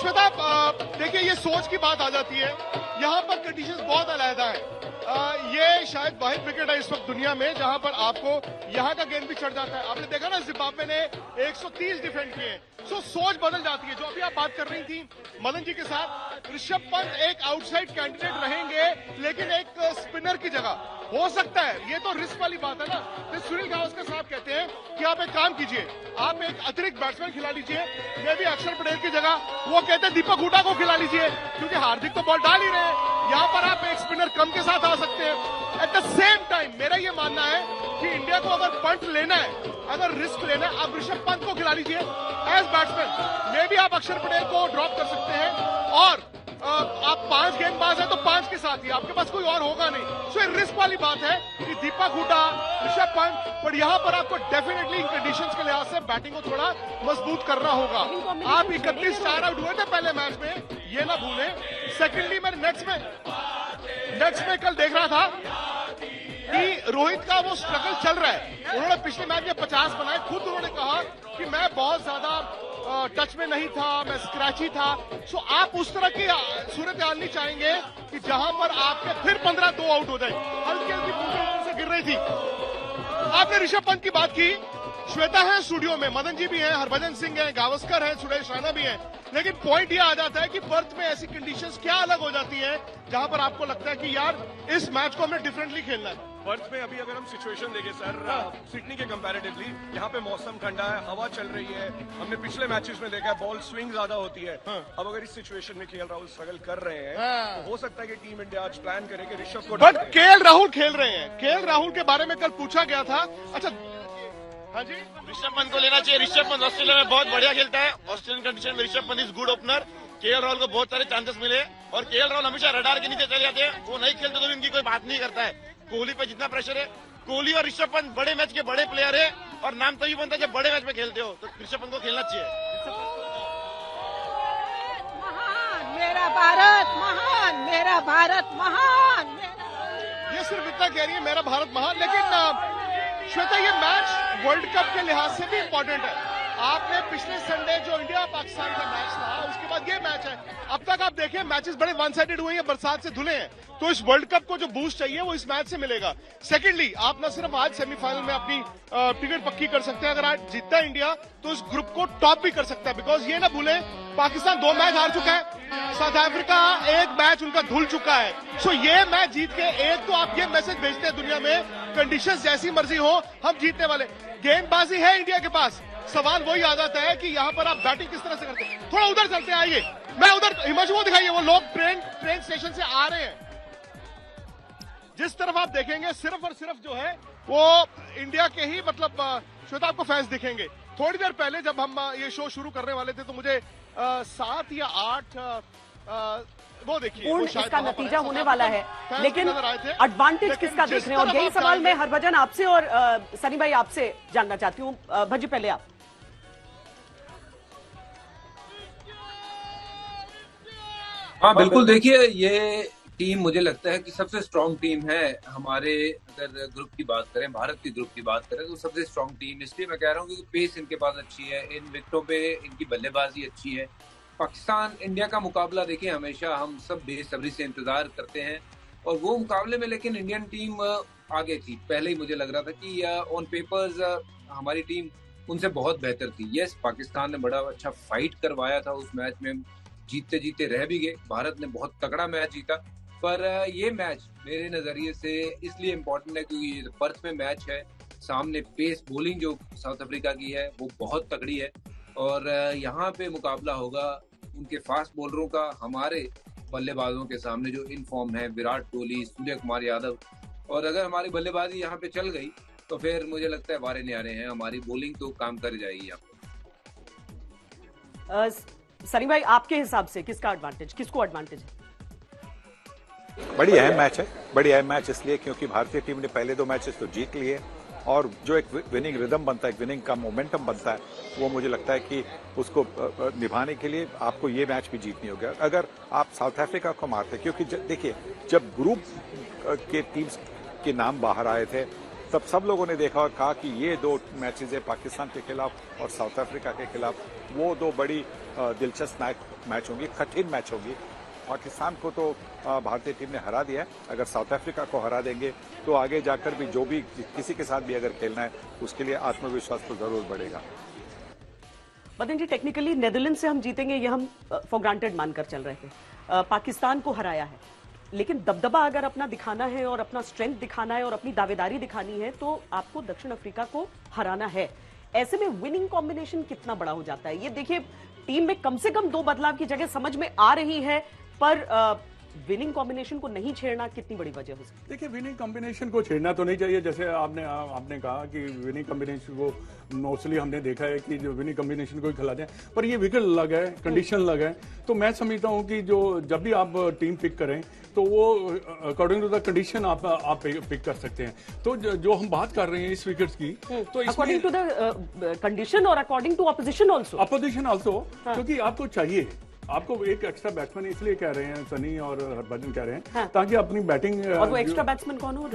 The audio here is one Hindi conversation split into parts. श्वेता, देखिए ये सोच की बात आ जाती है, यहाँ पर कंडीशंस बहुत अलग है। ये शायद वाहिद विकेट है इस वक्त दुनिया में जहाँ पर आपको यहाँ का गेंद भी चढ़ जाता है। आपने देखा ना जिम्बाब्वे ने 130 डिफेंड किए, सोच बदल जाती है। जो अभी आप बात कर रही थी मदन जी के साथ, ऋषभ पंत एक आउटसाइड कैंडिडेट रहेंगे लेकिन एक स्पिनर की जगह हो सकता है, ये तो रिस्क वाली बात है ना। तो सुनील गावस्कर साहब कहते हैं कि आप एक काम कीजिए, आप एक अतिरिक्त बैट्समैन खिला लीजिए, मैं भी अक्षर पटेल की जगह, वो कहते हैं दीपक हुड्डा को खिला लीजिए क्योंकि हार्दिक तो बॉल डाल ही रहे हैं। यहाँ पर आप एक स्पिनर कम के साथ आ सकते हैं। एट द सेम टाइम मेरा ये मानना है कि इंडिया को अगर पंट लेना है, अगर रिस्क लेना है, आप ऋषभ पंत को खिला लीजिए एज बैट्समैन, मे भी आप अक्षर पटेल को ड्रॉप कर सकते हैं। और आप पांच गेंदबाज हैं तो पांच के साथ ही आपके पास कोई और होगा नहीं। सो रिस्क वाली बात है कि दीपक हुड्डा, ऋषभ पंत, पर यहाँ पर आपको डेफिनेटली इन कंडीशंस के लिहाज से बैटिंग को थोड़ा मजबूत करना होगा। आप 31 चार आउट हुए थे पहले मैच में, ये ना भूलें। सेकेंडली मैं नेक्स्ट में कल देख रहा था कि रोहित का वो स्ट्रगल चल रहा है। उन्होंने पिछले मैच में 50 बनाए, खुद उन्होंने कहा कि मैं बहुत ज्यादा टच में नहीं था, मैं स्क्रैची था। सो आप उस तरह की सूरत हाल नहीं चाहेंगे कि जहां पर आपके फिर 15 दो आउट हो जाए। हल्की हल्की बूंदें से गिर रही थी। आपने ऋषभ पंत की बात की, श्वेता है स्टूडियो में, मदन जी भी हैं, हरभजन सिंह हैं, गावस्कर हैं, सुरेश रैना भी हैं, लेकिन पॉइंट ये आ जाता है कि पर्थ में ऐसी कंडीशंस क्या अलग हो जाती हैं जहां पर आपको लगता है कि यार इस मैच को हमें डिफरेंटली खेलना है। पर्थ में अभी अगर हम सिचुएशन देखें सर, सिडनी के कंपैरेटिवली यहाँ पे मौसम ठंडा है, हवा चल रही है, हमने पिछले मैचेस में देखा है बॉल स्विंग ज्यादा होती है। अब अगर इस सिचुएशन में केएल राहुल स्ट्रगल कर रहे हैं तो हो सकता है कि टीम इंडिया आज प्लान करे कि ऋषभ को, बट केएल राहुल खेल रहे हैं, केएल राहुल के बारे में कल पूछा गया था। अच्छा हाँ जी, ऋषभ पंत को लेना चाहिए। ऋषभ पंत ऑस्ट्रेलिया में बहुत बढ़िया खेलता है, ऑस्ट्रेलियन कंडीशन में Rishabh Pant is good opener. KL Rahul को बहुत सारे चांसेस मिले और केएल राहुल हमेशा रडार के नीचे चले जाते हैं, वो नहीं खेलते तो भी उनकी कोई बात नहीं करता है। कोहली पे जितना प्रेशर है, कोहली और ऋषभ पंत बड़े मैच के बड़े प्लेयर है और नाम तभी बनता है जब बड़े मैच में खेलते हो, तो ऋषभ पंत को खेलना चाहिए। महान मेरा भारत, महान मेरा भारत, महान, ये सिर्फ इतना कह रही है मेरा भारत महान। लेकिन श्वेता ये मैच वर्ल्ड कप के लिहाज से भी इम्पोर्टेंट है। आपने पिछले संडे जो इंडिया पाकिस्तान का मैच था उसके बाद ये मैच है। अब तक आप देखें मैचेस बड़े वन साइडेड हुए हैं, बरसात से धुले हैं, तो इस वर्ल्ड कप को जो बूस्ट चाहिए वो इस मैच से मिलेगा। सेकेंडली आप न सिर्फ आज सेमीफाइनल में अपनी टिकट पक्की कर सकते हैं, अगर आज जीतता है इंडिया तो इस ग्रुप को टॉप भी कर सकता है। बिकॉज ये ना भूले पाकिस्तान 2 मैच हार चुका है, साउथ अफ्रीका 1 मैच उनका धुल चुका है। सो ये मैच जीत के एक तो आप ये मैसेज भेजते हैं दुनिया में, कंडीशंस जैसी मर्जी हो हम जीतने वाले। गेंदबाजी है इंडिया के पास, सवाल वही आ जाता है कि यहाँ पर आप बैटिंग किस तरह से करते हैं। थोड़ा उधर चलते हैं, आइए मैं उधर हिमांशु को दिखाइए, वो लोग ट्रेन स्टेशन से आ रहे हैं। जिस तरफ आप देखेंगे सिर्फ और सिर्फ जो है वो इंडिया के ही, मतलब श्वेता आपको फैंस दिखेंगे। थोड़ी देर पहले जब हम ये शो शुरू करने वाले थे तो मुझे 7 या 8 वो देखिए इसका नतीजा होने वाला है, लेकिन एडवांटेज किसका देख रहे हैं, और यही सवाल मैं हरभजन आपसे और सनी भाई आपसे जानना चाहती हूँ। भज्जी पहले आप। हाँ बिल्कुल, देखिए ये टीम मुझे लगता है कि सबसे स्ट्रांग टीम है हमारे, अगर ग्रुप की बात करें, भारत की ग्रुप की बात करें तो सबसे स्ट्रांग टीम, इसलिए मैं कह रहा हूँ क्योंकि पेस इनके पास अच्छी है, इन विकेटों पे इनकी बल्लेबाजी अच्छी है। पाकिस्तान इंडिया का मुकाबला देखिए हमेशा हम सब बेसब्री से इंतजार करते हैं और वो मुकाबले में लेकिन इंडियन टीम आगे थी। पहले ही मुझे लग रहा था कि ऑन पेपर्स हमारी टीम उनसे बहुत बेहतर थी। यस, पाकिस्तान ने बड़ा अच्छा फाइट करवाया था उस मैच में, जीतते जीते रह भी गए, भारत ने बहुत तगड़ा मैच जीता। पर ये मैच मेरे नज़रिए से इसलिए इम्पोर्टेंट है क्योंकि ये पर्थ में मैच है, सामने पेस बॉलिंग जो साउथ अफ्रीका की है वो बहुत तगड़ी है और यहाँ पे मुकाबला होगा उनके फास्ट बॉलरों का हमारे बल्लेबाजों के सामने जो इन फॉर्म है, विराट कोहली, सूर्य कुमार यादव। और अगर हमारी बल्लेबाजी यहाँ पे चल गई तो फिर मुझे लगता है वारे न्यारे हैं, हमारी बॉलिंग तो काम कर जाएगी। यहाँ सनी भाई आपके हिसाब से किसका एडवांटेज, किसको एडवांटेज है? बड़ी अहम मैच है, बड़ी अहम मैच इसलिए क्योंकि भारतीय टीम ने पहले 2 मैचेस तो जीत लिए और जो एक विनिंग रिदम बनता है, विनिंग का मोमेंटम बनता है, वो मुझे लगता है कि उसको निभाने के लिए आपको ये मैच भी जीतनी होगी। अगर आप साउथ अफ्रीका को मारते, क्योंकि देखिए जब ग्रुप के टीम्स के नाम बाहर आए थे तब सब लोगों ने देखा और कहा कि ये दो मैचेस है पाकिस्तान के खिलाफ और साउथ अफ्रीका के खिलाफ, वो दो बड़ी दिलचस्प मैच होंगी, कठिन मैच होगी। पाकिस्तान को तो भारतीय टीम ने हरा दिया है, अगर साउथ अफ्रीका को हरा देंगे तो आगे जाकर भी जो भी किसी के साथ भी अगर खेलना है उसके लिए आत्मविश्वास तो जरूर बढ़ेगा। मदन जी, टेक्निकली नेदरलैंड से हम जीतेंगे ये हम फॉर ग्रांटेड मानकर चल रहे थे, पाकिस्तान को हराया है, लेकिन दबदबा अगर अपना दिखाना है और अपना स्ट्रेंथ दिखाना है और अपनी दावेदारी दिखानी है तो आपको दक्षिण अफ्रीका को हराना है। ऐसे में विनिंग कॉम्बिनेशन कितना बड़ा हो जाता है? ये देखिए, टीम में कम से कम दो बदलाव की जगह समझ में आ रही है, पर विनिंग कॉम्बिनेशन को नहीं छेड़ना कितनी बड़ी वजह हो सकती है? देखिए, विनिंग कॉम्बिनेशन को छेड़ना तो नहीं चाहिए, जैसे आपने कहा कि विनिंग कॉम्बिनेशन को मोस्टली हमने देखा है कि जो विनिंग कॉम्बिनेशन को ही खिलाते हैं, पर ये विकेट लग है, कंडीशन लग है, तो मैं समझता हूँ कि जो जब भी आप टीम पिक करें तो वो अकॉर्डिंग टू द कंडीशन आप पिक कर सकते हैं। तो जो हम बात कर रहे हैं इस विकेट्स की, तो अकॉर्डिंग टू द कंडीशन और अकॉर्डिंग टू अपोजिशन आल्सो क्योंकि आपको चाहिए, आपको एक एक्स्ट्रा बैट्समैन इसलिए कह रहे हैं सनी और हरभजन कह रहे हैं, हाँ। ताकि अपनी बैटिंग, और वो एक्स्ट्रा बैट्समैन कौन हो?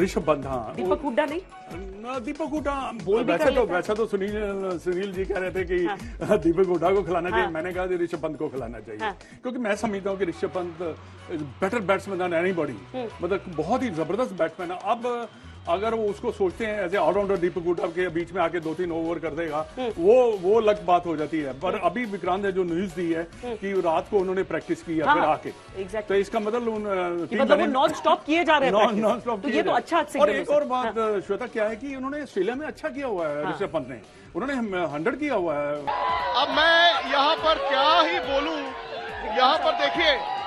ऋषभ पंत। हाँ, दीपक हुड्डा नहीं, दीपक हुड्डा बोल वैसा तो सुनील जी कह रहे थे कि हाँ। दीपक हुड्डा को खिलाना चाहिए, मैंने कहा कि ऋषभ पंत को खिलाना चाहिए, हाँ। क्योंकि मैं समझता हूँ कि Rishabh Pant better batsman than anybody, मतलब बहुत ही जबरदस्त बैट्समैन है। अब अगर वो उसको सोचते हैं as a allrounder Deepak Hooda के बीच में आके 2-3 ओवर कर देगा, वो अलग बात हो जाती है। पर अभी विक्रांत ने जो न्यूज दी है कि रात को उन्होंने प्रैक्टिस की है, हाँ, फिर आके exactly. तो इसका मतलब वो नॉन स्टॉप किए जा रहे हैं, तो ये तो अच्छा। और एक और बात श्वेता क्या है कि उन्होंने ऑस्ट्रेलिया में अच्छा किया हुआ है, ऋषभ पंत ने, उन्होंने 100 किया हुआ है। अब मैं यहाँ पर क्या ही बोलूँ, यहाँ पर देखिए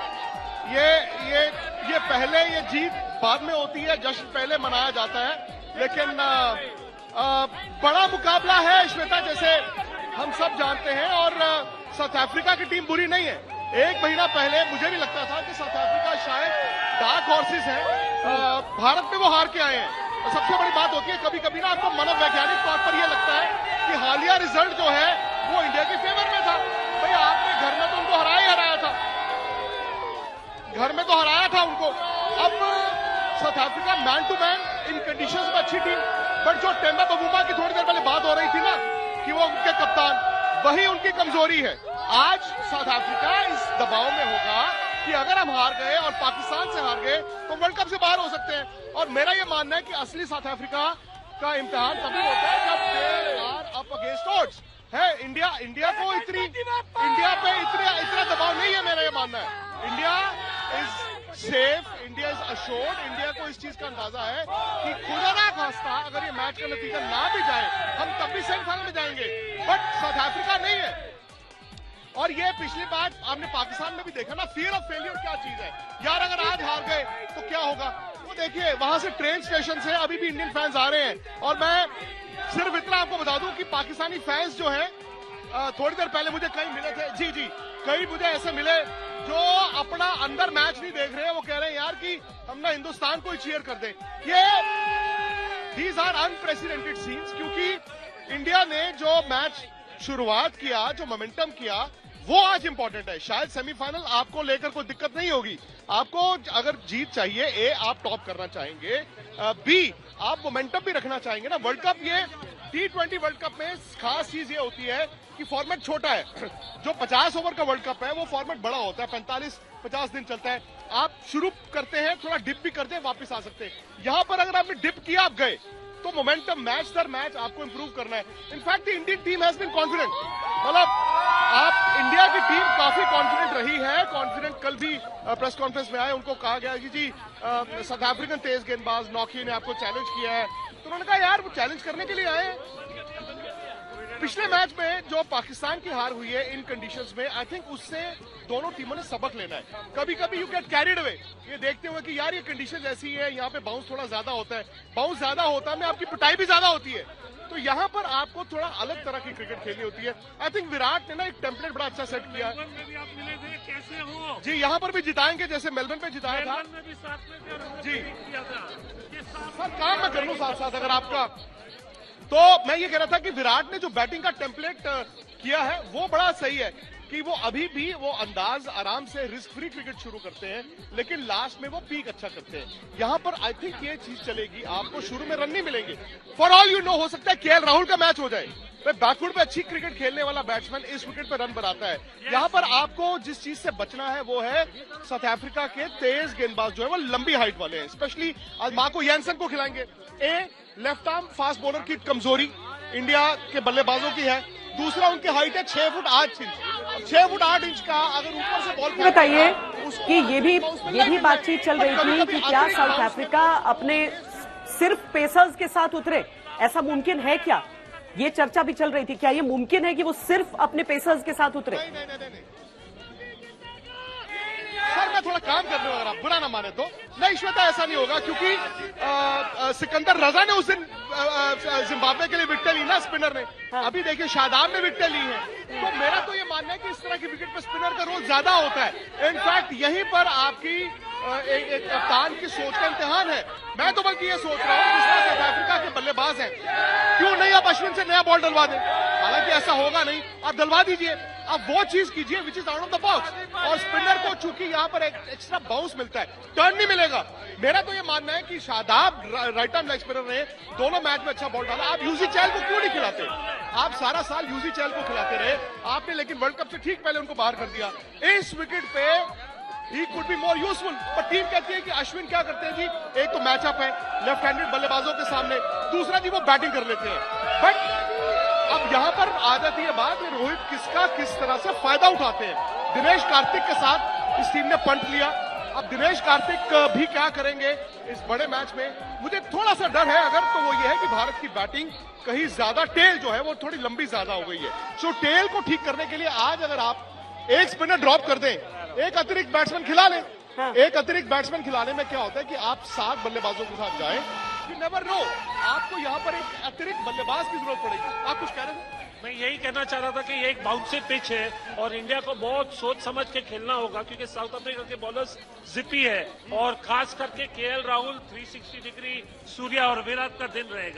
ये पहले ये जीत बाद में होती है, जश्न पहले मनाया जाता है, लेकिन बड़ा मुकाबला है श्वेता, जैसे हम सब जानते हैं। और साउथ अफ्रीका की टीम बुरी नहीं है, एक महीना पहले मुझे भी लगता था कि साउथ अफ्रीका शायद डार्क हॉर्सेस है, भारत में वो हार के आए हैं। और सबसे बड़ी बात होती है, कभी कभी ना आपको मनोवैज्ञानिक तौर पर यह लगता है कि हालिया रिजल्ट जो है वो इंडिया के फेवर में था। भाई, आपने घर में तो उनको हराया था उनको। अब South Africa man to man in conditions में अच्छी टीम, बट जो टेम्बा बावूमा की थोड़ी देर पहले बात हो रही थी ना कि वो उनके कप्तान, वही उनकी कमजोरी है। आज साउथ अफ्रीका इस दबाव में होगा कि अगर हम हार गए और पाकिस्तान से हार गए तो वर्ल्ड कप से बाहर हो सकते हैं। और मेरा ये मानना है कि असली साउथ अफ्रीका का इम्तिहान तभी होता है जब they are up against odds है। इंडिया पे इतना दबाव नहीं है, मेरा ये मानना है। India is safe, India is assured, India को इस चीज का अंदाजा है कि खुदा ना खास्ता अगर ये मैच का नतीजा ना भी जाए, हम तब भी सेमीफाइनल में जाएंगे, बट साउथ अफ्रीका नहीं है। और ये पिछली बार आपने पाकिस्तान में भी देखा ना, फियर ऑफ फेलियर क्या चीज है यार, अगर आज हार गए तो क्या होगा। वो देखिए वहां से ट्रेन स्टेशन से अभी भी इंडियन फैंस आ रहे हैं। और मैं सिर्फ इतना आपको बता दूं कि पाकिस्तानी फैंस जो है, थोड़ी देर पहले मुझे कई मिले थे, कई मुझे ऐसे मिले जो अपना अंदर मैच नहीं देख रहे हैं, वो कह रहे हैं यार कि हम ना हिंदुस्तान को ही चीयर कर दें। ये दीज आर अनप्रेसिडेंटेड सीन्स, क्योंकि इंडिया ने जो मैच शुरुआत किया, जो मोमेंटम किया, वो आज इंपॉर्टेंट है। शायद सेमीफाइनल आपको लेकर कोई दिक्कत नहीं होगी, आपको अगर जीत चाहिए, ए आप टॉप करना चाहेंगे, बी आप मोमेंटम भी रखना चाहेंगे ना। वर्ल्ड कप, ये T20 वर्ल्ड कप में खास चीज ये होती है कि फॉर्मेट छोटा है। जो 50 ओवर का वर्ल्ड कप है वो फॉर्मेट बड़ा होता है, 45-50 दिन चलता है। आप शुरू करते हैं, थोड़ा डिप भी करते हैं, वापस आ सकते हैं। यहाँ पर अगर आपने डिप किया, आप गए, तो मोमेंटम मैच दर मैच आपको इंप्रूव करना है। In fact the Indian team has been confident, मतलब आप इंडिया की टीम काफी कॉन्फिडेंट रही है, कॉन्फिडेंट। कल भी प्रेस कॉन्फ्रेंस में आए, उनको कहा गया कि जी साउथ अफ्रीकन तेज गेंदबाज नॉकी ने आपको चैलेंज किया है, तो उन्होंने कहा यार वो चैलेंज करने के लिए आए हैं। पिछले मैच में जो पाकिस्तान की हार हुई है इन कंडीशंस में, आई थिंक उससे दोनों टीमों ने सबक लेना है। कभी कभी यू गेट कैरिड अवे, ये देखते हुए कि यार ये कंडीशन ऐसी है, यहाँ पे बाउंस थोड़ा ज्यादा होता है, में आपकी पिटाई भी ज्यादा होती है, तो यहाँ पर आपको थोड़ा अलग तरह की क्रिकेट खेलनी होती है। आई थिंक विराट ने ना एक टेम्पलेट बड़ा अच्छा सेट किया। कैसे हो जी, यहाँ पर भी जिताएंगे जैसे मेलबर्न पे जिताया था जी, सर काम मैं कर लूँ साथ साथ अगर आपका। तो मैं ये कह रहा था कि विराट ने जो बैटिंग का टेम्पलेट किया है वो बड़ा सही है। कि वो अभी भी वो अंदाज आराम से रिस्क फ्री क्रिकेट शुरू करते हैं, लेकिन लास्ट में वो पीक अच्छा करते हैं। यहाँ पर आई थिंक ये चीज चलेगी, आपको शुरू में रन नहीं मिलेंगे। फॉर ऑल यू नो, हो सकता है केएल राहुल का मैच हो जाए। बैकवर्ड पे अच्छी क्रिकेट खेलने वाला बैट्समैन इस विकेट पे रन बनाता है। यहाँ पर आपको जिस चीज से बचना है वो है साउथ अफ्रीका के तेज गेंदबाज जो है वो लंबी हाइट वाले हैं, स्पेशली मार्को जैनसन को खिलाएंगे। A, left arm fast bowler की कमजोरी इंडिया के बल्लेबाजों की है। दूसरा, उनकी हाइट है 6 फुट 8 इंच, 6 फुट 8 इंच का अगर ऊपर से बॉल। बताइए कि ये भी बातचीत चल रही थी कि क्या साउथ अफ्रीका अपने सिर्फ पेसर्स के साथ उतरे, ऐसा मुमकिन है क्या? ये चर्चा भी चल रही थी, क्या ये मुमकिन है कि वो सिर्फ अपने पेसर्स के साथ उतरे? सर, मैं थोड़ा काम कर रहा हूँ, अगर आप बुरा ना माने तो। नहीं श्वेता, ऐसा नहीं होगा, क्योंकि सिकंदर रजा ने उस दिन जिम्बाब्वे के लिए विकेट ली ना, स्पिनर ने। हाँ। अभी देखिए शादाब ने विकेट ली है। तो मेरा तो ये मानना है कि इस तरह की विकेट पर स्पिनर का रोल ज्यादा होता है। इनफैक्ट यहीं पर आपकी एक कप्तान की सोच का इम्तिहान है। मैं तो बल्कि ये सोच रहा हूँ साउथ अफ्रीका के बल्लेबाज हैं, क्यों नहीं आप अश्विन से नया बॉल डलवा दें। हालांकि ऐसा होगा नहीं, आप डलवा दीजिए, आप वो चीज कीजिए which is out of the box. और स्पिनर को चूंकि यहाँ पर एक्स्ट्रा बाउंस मिलता है, टर्न नहीं मिलेगा। मेरा तो ये मानना है कि Shadab right arm leg spinner ने दोनों मैच में अच्छा बॉल डाला। आप यूजी चहल को क्यों नहीं खिलाते? आप सारा साल यूजी चहल को खिलाते रहे आपने, लेकिन वर्ल्ड कप से ठीक पहले उनको बाहर कर दिया। इस विकेट पे ही कुड बी मोर यूजफुल। पर टीम कहती है कि अश्विन क्या करते हैं जी, एक तो मैचअप है लेफ्ट हैंडेड बल्लेबाजों के सामने, दूसरा जी वो बैटिंग कर लेते हैं। बट अब यहाँ पर आ जाती है बात, रोहित किसका किस तरह से फायदा उठाते हैं। दिनेश कार्तिक के साथ इस टीम ने पंट लिया। अब दिनेश कार्तिक भी क्या करेंगे इस बड़े मैच में, मुझे थोड़ा सा डर है अगर, तो वो ये है कि भारत की बैटिंग कहीं ज्यादा, टेल जो है वो थोड़ी लंबी ज्यादा हो गई है। सो टेल को ठीक करने के लिए आज अगर आप एक स्पिनर ड्रॉप कर दें, एक अतिरिक्त बैट्समैन खिला लें। हाँ। एक अतिरिक्त बैट्समैन खिलाने में क्या होता है कि आप 7 बल्लेबाजों के साथ जाएं, यू नेवर नो, आपको यहाँ पर एक अतिरिक्त बल्लेबाज की जरूरत पड़ेगी। आप कुछ कह रहे थे? मैं यही कहना चाह रहा था कि ये एक बाउंसी पिच है और इंडिया को बहुत सोच समझ के खेलना होगा, क्योंकि साउथ अफ्रीका के बॉलर्स जिपी है और खास करके केएल राहुल 360 डिग्री सूर्या और विराट का दिन रहेगा।